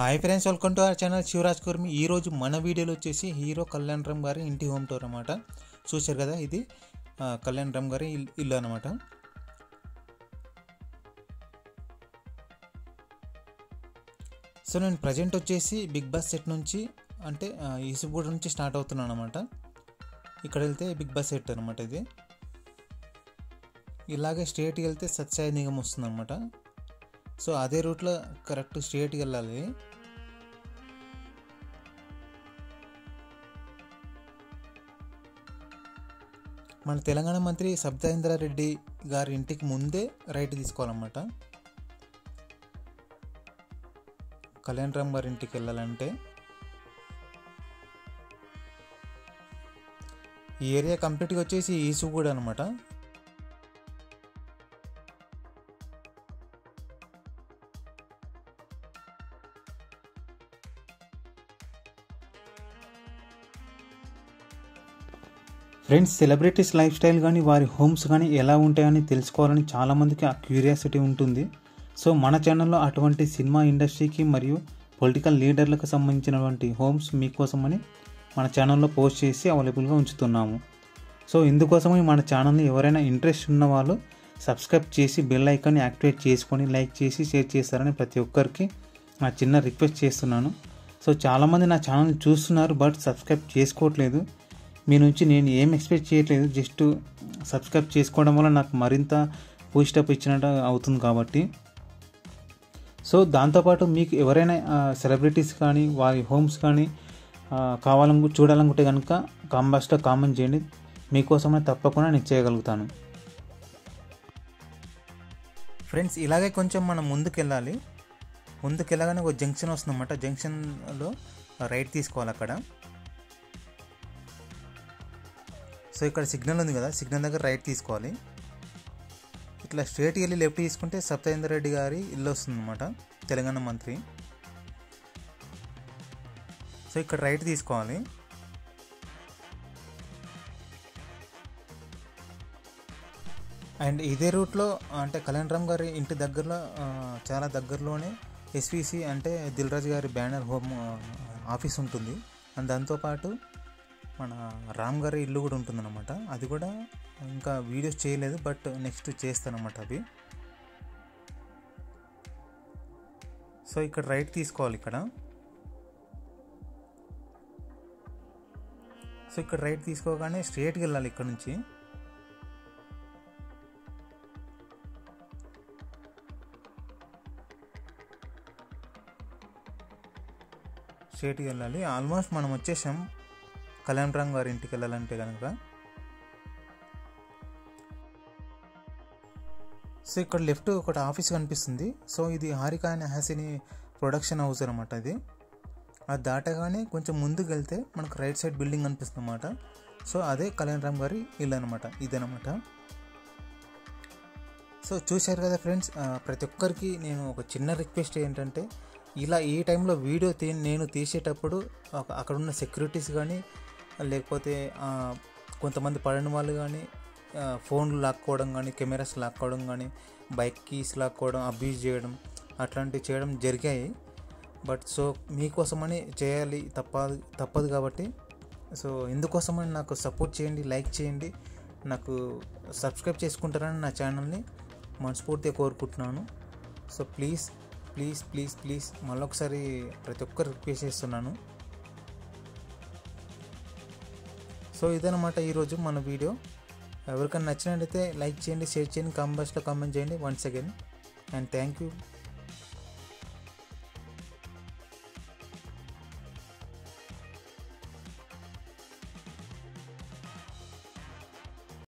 Hi friends welcome to our channel Shivraj Kurmi. ई रोजु मन वीडियोलो वच्चेसी हीरो कल्याण राम गारी इंटी होम टूर अन्नमाट। चूसारु कदा इदी कल्याण राम गारी इल्लु अन्नमाट। सो नेनु प्रेजेंट वच्चेसी बिग बास सेट नुंची अंटे ईसुगूड नुंची स्टार्ट अवुतुन्नानु अन्नमाट। इक्कड वेल्ते बिग बास सेट अन्नमाट। इदी इलागे स्ट्रेट गा वेल्ते सत्य निगम वस्तुंदी अन्नमाट। सो अदे रूट लो करेक्ट स्ट्रेट वेल्लाली। मन तेलंगाण मंत्री सब्दासेंद्र रेड्डी गारी इंटिकी मुंदे राइट तीसुकोवालन्नमाट। कल्याण राम गारी इंटिकी वेल्लालंटे ई एरिया कंप्लीट गा वच्चेसी ईसुगूड अन्नमाट। फ्रेंड्स सेलब्रिटीज़ लाइफ स्टाइल गानी वारी होम्स गानी एला उंटायनि तेलुसुकोवाలని चाला मंदिकी आ क्यूरियासिटी उंटुंदी। सो मन चैनल्लो अटुवंटि सिनेमा इंडस्ट्रीकी मरियु पॉलिटिकल लीडर्लकु संबंधिंचिनटुवंटि होम्स मीकोसमनि मन चैनल्लो पोस्ट चेसी अवेलेबल गा उंचुतुन्नामु। सो इंदुकोसमनि मन चैनल्नि एवरैना इंट्रेस्ट उन्न वाळ्ळु सब्स्क्राइब चेसी बेल ऐकान् याक्टिवेट चेसुकोनि लाइक चेसी शेर चेसारनि प्रति ओक्करिकी ना चिन्न रिक्वेस्ट चेस्तुन्नानु। सो चाला मंदि ना चैनल चूस्तुन्नारु बट सब्स्क्राइब चेसुकोवट्लेदु। మీ నుంచి నేను ఏం ఎక్స్‌పెక్ట్ చేయట్లేదు, జస్ట్ సబ్స్క్రైబ్ చేసుకోవడం వల్ల నాకు మరింత బూస్ట్ అప్ ఇచ్చినట్టు అవుతుంది కాబట్టి। సో దాంతో పాటు మీకు ఎవరైనా సెలబ్రిటీస్ కానీ వారి హోమ్స్ కానీ కావాలని చూడాలనుకుంటే గనుక కామెంట్స్‌లో కామెంట్ చేయండి, మీ కోసమే తప్పకుండా నేను చేయగలుగుతాను। ఫ్రెండ్స్ ఇలాగే కొంచెం మనం ముందుకు వెళ్ళాలి। ముందుకు వెళ్ళగానే ఒక జంక్షన్ వస్తుందన్నమాట। జంక్షన్ లో రైట్ తీసుకోవాలి। అక్కడ सो इक्कड़ सिग्नल उंदी कदा, सिग्नल दग्गर राइट तीसुकोवाली। इट्ला स्ट्रेट गेली लेफ्ट तीसुकुंटे सत्येंद्र रेड्डी गारी इल्लु वस्तुंदन्नमाट, तेलंगाण मंत्री। सो इक्कड़ राइट तीसुकोवाली। अंड इदे रूट लो अंटे कल्याण राम गारी इंटि दग्गरलो चाला दग्गरलोने एसवीसी अंटे दिलराज गारी बैनर होम आफीस उंटुंदी। अंड दांतो पाटु మన రామ్ గారి ఇల్లు కూడా ఉంటుందన్నమాట। అది కూడా ఇంకా వీడియోస్ చేయలేదు బట్ నెక్స్ట్ చేస్తానన్నమాట అది। సో ఇక్కడ రైట్ తీసుకోవాలి ఇక్కడ। సో ఇక్కడ రైట్ తీసుకోగానే స్ట్రెయిట్‌గా వెళ్ళాలి ఇక్కడ నుంచి। స్ట్రెయిట్‌గా వెళ్ళాలి। ఆల్మోస్ట్ మనం వచ్చేసాం కళ్యాణ్ రామ్ గారి ఇంటికి వెళ్ళాలంటే కనుక। సో ఇక్కడ లెఫ్ట్ ఒకటి ఆఫీస్ కనిపిస్తుంది। సో ఇది హారికా హాసిని ప్రొడక్షన్ హౌస్ అన్నమాట ఇది। అది దాటగానే కొంచెం ముందుకు వెళ్తే మనకు రైట్ సైడ్ బిల్డింగ్ కనిపిస్తుంది అన్నమాట। సో అదే కళ్యాణ్ రామ్ గారి ఇల్లు అన్నమాట, ఇదన్నమాట। సో చూశారు కదా ఫ్రెండ్స్, ప్రతి ఒక్కరికి నేను ఒక చిన్న రిక్వెస్ట్ ఏంటంటే ఇలా ఈ టైంలో వీడియో నేను తీసేటప్పుడు అక్కడ ఉన్న సెక్యూరిటీస్ కానీ లేకపోతే కొంతమంది పడని వాళ్ళు కానీ ఫోన్లు లాక్కోవడం కానీ కెమెరాస్ లాక్కోవడం కానీ బైక్ కీస్ లాక్కోవడం అబ్యూజ్ చేయడం అట్లాంటివి చేయడం జరిగాయి బట్ సో మీకోసమని చేయాలి తప్పదు కాబట్టి। సో ఇందుకోసమని నాకు సపోర్ట్ చేయండి, లైక్ చేయండి, నాకు సబ్స్క్రైబ్ చేసుకుంటారని నా ఛానల్ని మనస్ఫూర్తిగా కోరుకుంటున్నాను। So please please please please మళ్ళొకసారి ప్రతి ఒక్కరు రిక్వెస్ట్ చేస్తున్నాను। సో ఇదన్నమాట ఈరోజు మన వీడియో। ఎవరికైనా నచ్చినట్లయితే లైక్ చేయండి, షేర్ చేయండి, కామెంట్స్లో కామెంట్ చేయండి। Once again and thank you.